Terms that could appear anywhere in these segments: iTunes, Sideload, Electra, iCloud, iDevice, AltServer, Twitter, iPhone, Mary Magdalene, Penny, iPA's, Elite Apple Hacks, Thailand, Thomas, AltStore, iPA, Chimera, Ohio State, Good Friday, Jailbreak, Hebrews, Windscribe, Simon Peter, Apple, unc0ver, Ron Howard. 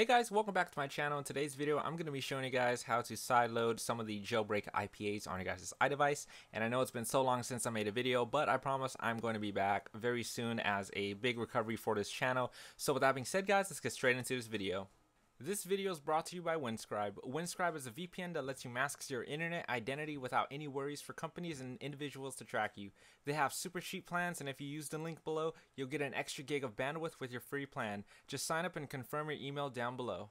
Hey guys, welcome back to my channel. In today's video, I'm going to be showing you guys how to sideload some of the jailbreak IPAs on your guys' iDevice. And I know it's been so long since I made a video, but I promise I'm going to be back very soon as a big recovery for this channel. So with that being said guys, let's get straight into this video. This video is brought to you by Windscribe. Windscribe is a VPN that lets you mask your internet identity without any worries for companies and individuals to track you. They have super cheap plans, and if you use the link below, you'll get an extra gig of bandwidth with your free plan. Just sign up and confirm your email down below.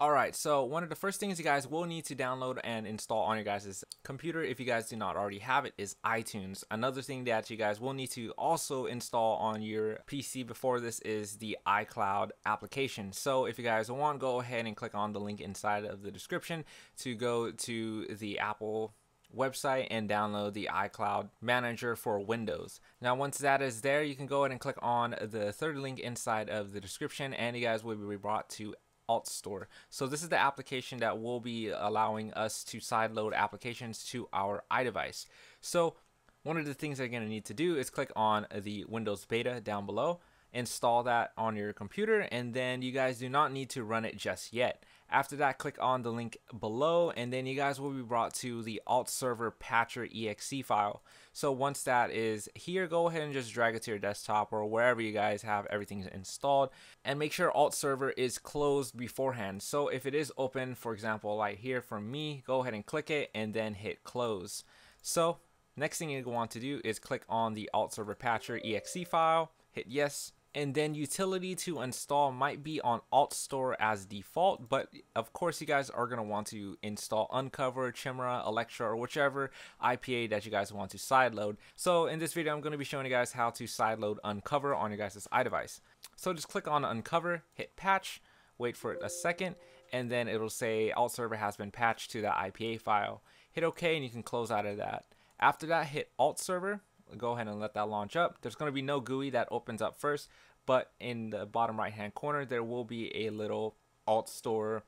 Alright, so one of the first things you guys will need to download and install on your guys' computer, if you guys do not already have it, is iTunes. Another thing that you guys will need to also install on your PC before this is the iCloud application. So if you guys want, go ahead and click on the link inside of the description to go to the Apple website and download the iCloud manager for Windows. Now once that is there, you can go ahead and click on the third link inside of the description and you guys will be brought to Alt Store. So this is the application that will be allowing us to sideload applications to our iDevice. So one of the things they're going to need to do is click on the Windows beta down below, install that on your computer, and then you guys do not need to run it just yet. After that, click on the link below and then you guys will be brought to the AltServer Patcher exe file. So once that is here, go ahead and just drag it to your desktop or wherever you guys have everything installed, and make sure AltServer is closed beforehand. So if it is open, for example like here for me, go ahead and click it and then hit close. So next thing you want to do is click on the AltServer Patcher exe file, hit yes, and then utility to install might be on Alt Store as default, but of course you guys are going to want to install unc0ver, Chimera, Electra, or whichever IPA that you guys want to sideload. So in this video I'm going to be showing you guys how to sideload unc0ver on your guys' iDevice. So just click on unc0ver, hit patch, wait for it a second, and then it'll say Alt Server has been patched to that IPA file. Hit OK and you can close out of that. After that, hit Alt Server. Go ahead and let that launch up. There's going to be no GUI that opens up first, but in the bottom right hand corner there will be a little Alt Store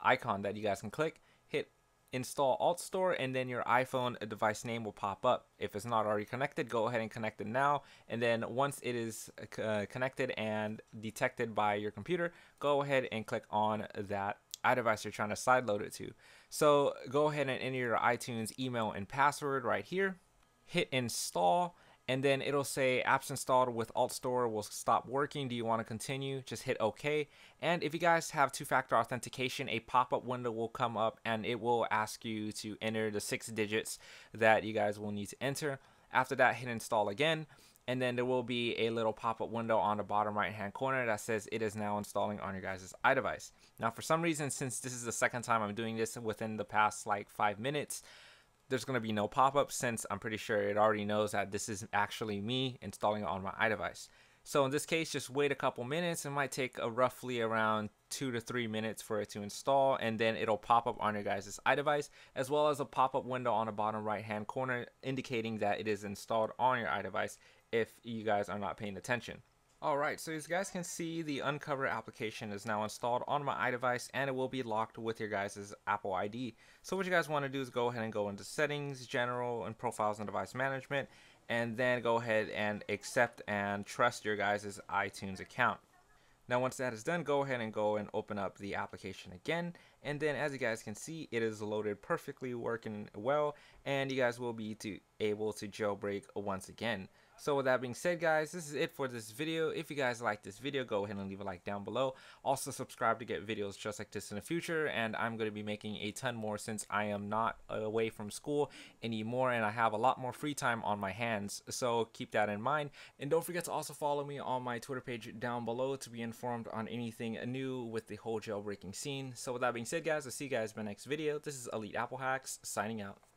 icon that you guys can click. Hit install Alt Store and then your iPhone device name will pop up. If it's not already connected, go ahead and connect it now, and then once it is connected and detected by your computer, go ahead and click on that iDevice you're trying to sideload it to. So go ahead and enter your iTunes email and password right here. Hit install and then it'll say apps installed with Alt Store will stop working. Do you want to continue? Just hit OK. And if you guys have two-factor authentication, a pop-up window will come up and it will ask you to enter the 6 digits that you guys will need to enter. After that, hit install again. And then there will be a little pop-up window on the bottom right-hand corner that says it is now installing on your guys' iDevice. Now, for some reason, since this is the second time I'm doing this within the past like 5 minutes, there's going to be no pop-up since I'm pretty sure it already knows that this is actually me installing it on my iDevice. So in this case, just wait a couple minutes. It might take roughly around 2 to 3 minutes for it to install, and then it'll pop up on your guys' iDevice, as well as a pop-up window on the bottom right-hand corner indicating that it is installed on your iDevice if you guys are not paying attention. Alright, so as you guys can see, the unc0ver application is now installed on my iDevice and it will be locked with your guys' Apple ID. So what you guys want to do is go ahead and go into settings, general, and profiles and device management, and then go ahead and accept and trust your guys' iTunes account. Now once that is done, go ahead and go and open up the application again, and then as you guys can see, it is loaded perfectly, working well, and you guys will be able to jailbreak once again. So with that being said guys, this is it for this video. If you guys like this video, go ahead and leave a like down below. Also subscribe to get videos just like this in the future, and I'm going to be making a ton more since I am not away from school anymore and I have a lot more free time on my hands. So keep that in mind, and don't forget to also follow me on my Twitter page down below to be informed on anything new with the whole jailbreaking scene. So with that being said guys, I'll see you guys in my next video. This is Elite Apple Hacks signing out.